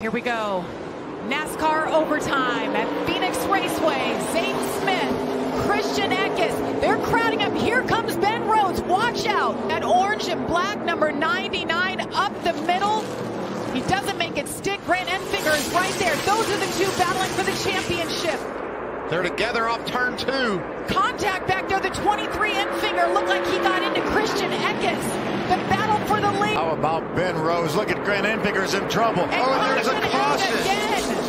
Here we go. NASCAR overtime at Phoenix Raceway. Zane Smith, Christian Eckes, they're crowding up. Here comes Ben Rhodes. Watch out. That orange and black, number 99, up the middle. He doesn't make it stick. Grant Enfinger is right there. Those are the two battling for the championship. They're together off turn two. Contact back there. The 23, Enfinger, looked like he got into Christian Eckes. The battle for the lead. How about Ben Rhodes? Look at Grant Enfinger's in trouble. And there's a caution.